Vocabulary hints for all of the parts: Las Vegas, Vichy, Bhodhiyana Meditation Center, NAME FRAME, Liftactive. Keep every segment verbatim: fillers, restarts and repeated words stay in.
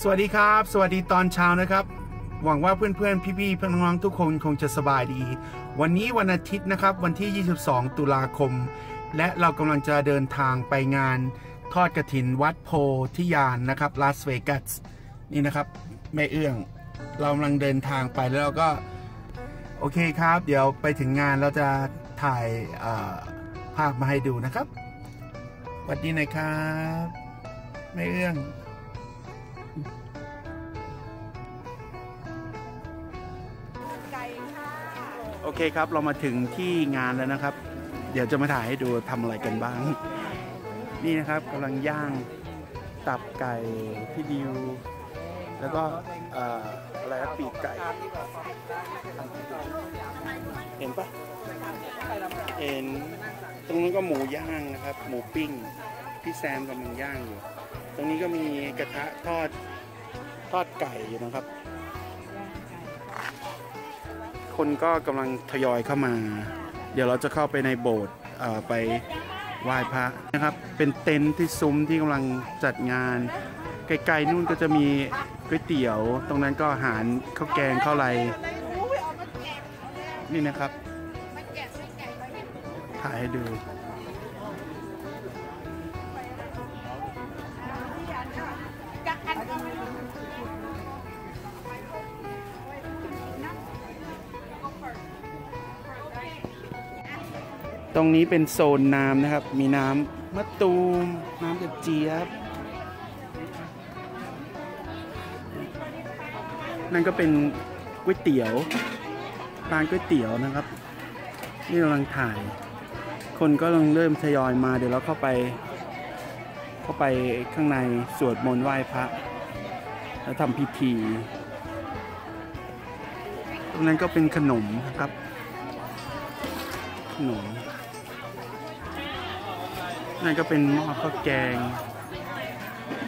สวัสดีครับสวัสดีตอนเช้านะครับหวังว่าเพื่อนๆพี่ๆเพื่อนน้องๆทุกคนคงจะสบายดีวันนี้วันอาทิตย์นะครับวันที่ยี่สิบสองตุลาคมและเรากำลังจะเดินทางไปงานทอดกฐินวัดโพธิญาณ น, นะครับลาสเวกัสนี่นะครับแม่เอื้องเรากำลังเดินทางไปแล้วเราก็โอเคครับเดี๋ยวไปถึงงานเราจะถ่ายภาพมาให้ดูนะครับสวัสดีนะครับแม่เอื้องโอเคครับเรามาถึงที่งานแล้วนะครับเดี๋ยวจะมาถ่ายให้ดูทำอะไรกันบ้างนี่นะครับกำลังย่างตับไก่พี่ดิวแล้วก็อะไรนะปีกไก่เห็นปะเห็นตรงนั้นก็หมูย่างนะครับหมูปิ้งพี่แซมกำลังย่างอยู่ตรงนี้ก็มีกระทะทอดทอดไก่อยู่นะครับคนก็กำลังทยอยเข้ามาเดี๋ยวเราจะเข้าไปในโบสถ์ไปไหว้พระนะครับเป็นเต็นท์ที่ซุ้มที่กำลังจัดงานไกลๆนู่นก็จะมีก๋วยเตี๋ยวตรงนั้นก็อาหารข้าวแกงข้าวไรนี่นะครับถ่ายให้ดูตรงนี้เป็นโซนน้ำนะครับมีน้ำมะตูมน้ำกระเจี๊ยบนั่นก็เป็นก๋วยเตี๋ยวร้านก๋วยเตี๋ยวนะครับนี่กำลังถ่ายคนก็กำลังเริ่มทยอยมาเดี๋ยวเราเข้าไปเข้าไปข้างในสวดมนต์ไหว้พระแล้วทำพิธีตรงนั้นก็เป็นขนมครับขนมนั่นก็เป็นหม้อข้าวแกงโอเคครั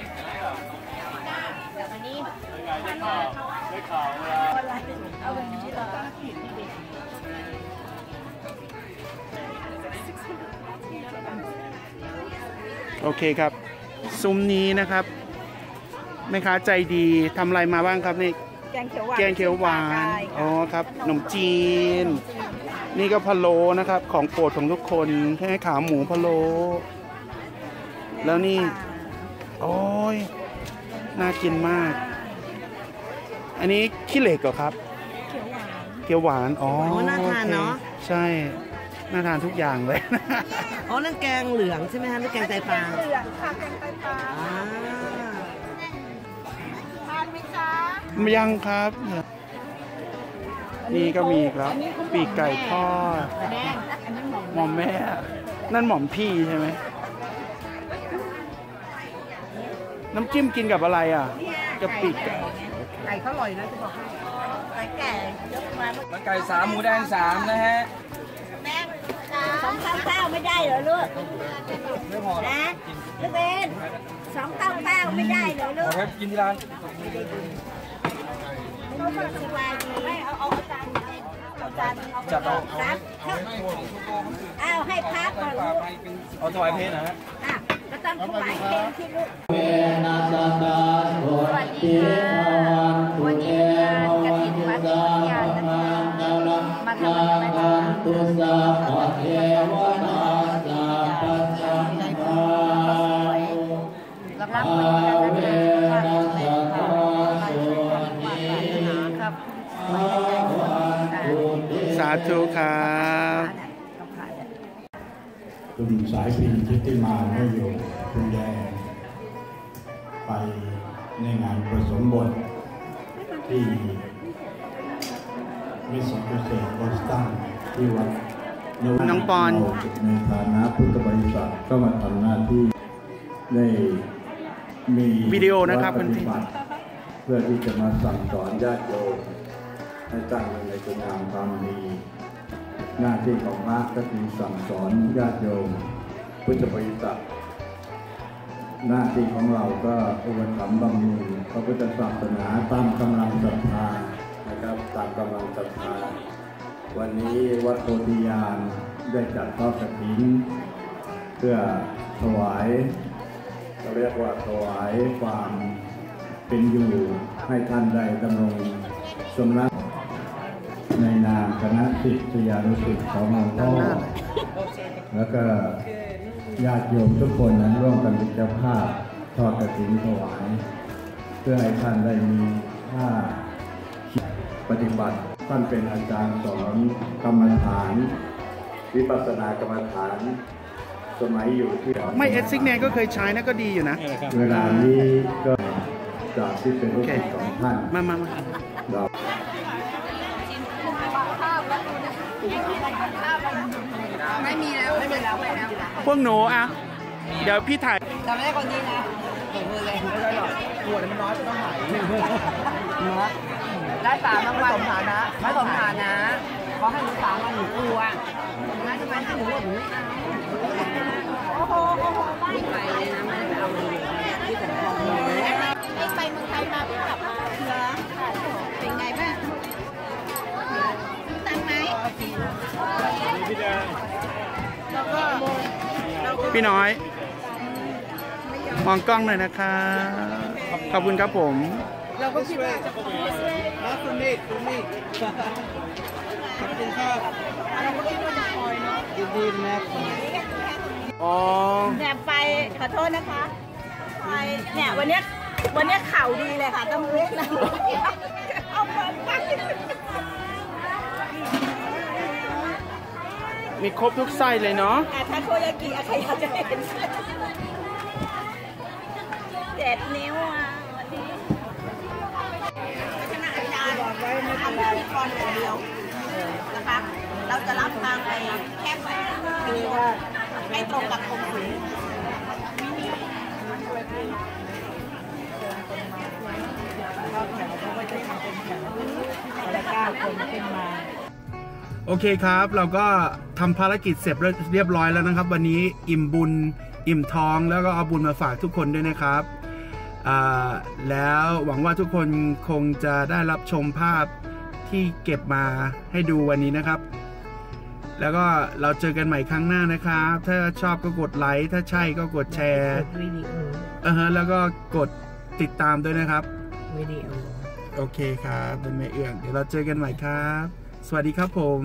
บซุ้มนี้นะครับแม่ค้าใจดีทำอะไรมาบ้างครับนี่แกงเขียวหวานแกงเขียวหวานอ๋อครับขนมจีนนี่ก็พะโล้นะครับของโปรดของทุกคนแค่ขาหมูพะโล้แล้วนี่โอ้ยน่ากินมากอันนี้ขี้เหล็กเหรอครับเขียวหวานเขียวหวานอ๋อน่าทานเนาะใช่น่าทานทุกอย่างเลยอ๋อนั่นแกงเหลืองใช่ไหมฮะนั่นแกงไตปลาเหลืองค่ะแกงไตปลาทานไหมจ๊ะยังครับนี่ก็มีอีกแล้วปีกไก่ทอดหม่อมแม่นั่นหม่อมพี่ใช่ไหมน้ำจิ้มกินกับอะไรอ่ะกับปีกไก่ไก่เขาอร่อยนะจะบอกให้ไก่แก่เยอะมากมันไก่สามหมูแดงสามนะฮะแม่สองข้าวข้าวไม่ได้เหรอลูกนะลูกเบนสองข้าวข้าวไม่ได้เหรอลูกครับกินที่ร้านไม่เอาเอาจานเอาจานจับเอาครับเอาให้พักก่อนลูกเอาถวายเพลนะฮะอ่ะก็ต้องถวายเพลที่ลูกเวนัสตาโหติวันเอกฐินวัดโพธิญาณมาทำมาตุสาเทวนาสาปัญจมารับเวนัสตาสาธุครับคุณสายพินทิติมาไม่อยู่คุณแดงไปในงานประสมบทที่มิสซิสเซนบอสตันที่วัดน้องปอนในฐานะพุทธบริษัทก็มาทำหน้าที่ได้มีวิดีโอนะครับคุณที่เพื่อที่จะมาสั่งสอนญาติโยมให้ตั้งในคุณงามความดีหน้าที่ของพระก็คือสั่งสอนญาติโยมพุทธบริษัทหน้าที่ของเราก็อุปถัมภ์บำรุงพระพุทธศาสนาตามกำลังศรัทธานะครับตามกำลังศรัทธาวันนี้วัดโพธิญาณได้จัดทอดกฐินเพื่อถวายเราเรียกว่าถวายความ เป็นอยู่ให้ท่านได้ดำรงสมรักในนามคณะศิษยานุศิษย์ของหลวงพ่อแล้วก็ญาติโยมทุกคนนั้นร่วมกันเป็นเจ้าภาพทอดกฐินถวายเพื่อให้ท่านได้มีท่าปฏิบัติท่านเป็นอาจารย์สอนกรรมฐานวิปัสสนากรรมฐานสมัยอยู่ที่ไม่เอสซิกเนก็เคยใช้นะก็ดีอยู่นะเวลานี้ก็จากที่เป็นลูกศิษย์ของท่านมามาเราไม่มีแล้วไม่มีแล้วไม่แล้วพวกหนูอ่ะเดี๋ยวพี่ถ่ายจำได้คนนี้นะหนูมือเลยไม่ได้หรอกปวดมันน้อยจะต้องหายน้อยได้สามรางวัลสมฐานะไม่สมฐานะขอให้หนูสามวันหนูกลัวนะทำไมให้หนูหนูไม่เอาโอ้โหโอ้โหไม่ไปเลยนะไม่ไปเอาเลยที่ผมลองดูไม่ไปเมืองไทยมาพี่กลับมาเหรอเป็นไงบ้างตังไหมแล้วก็พี่น้อยมองกล้องหน่อยนะคะขอบคุณครับผมเราก็คิดว่าจะแล้วคุณนี่คุณนี่ขอบคุณครับเราก็คิดว่าจะคอยเนาะดีๆนะอ๋อแบบไปขอโทษนะคะไปเนี่ยวันนี้วันนี้ข่าวดีเลยค่ะต้องเล่นแล้วเอาเปิดฟังมีครบทุกไส้เลยเนาะอาทาโคยากิอาคายาจะเห็นเจ็ดนิ้วอ่ะวันนี้คณะอาจารย์บอกไว้ไม่ทำพิธีกรอย่างเดียวนะคะเราจะรับทางไปแค่ไปคือว่าไม่ตรงกับองค์หลวงโอเคครับเราก็ทำภารกิจเสร็จเรียบร้อยแล้วนะครับวันนี้อิ่มบุญอิ่มท้องแล้วก็เอาบุญมาฝากทุกคนด้วยนะครับแล้วหวังว่าทุกคนคงจะได้รับชมภาพที่เก็บมาให้ดูวันนี้นะครับแล้วก็เราเจอกันใหม่ครั้งหน้านะครับถ้าชอบก็กดไลค์ถ้าใช่ก็กดแชร์เออฮะแล้วก็กดติดตามด้วยนะครับโอเคครับเป็นไม่เอื่องเดี๋ยวเราเจอกันใหม่ครับสวัสดีครับผม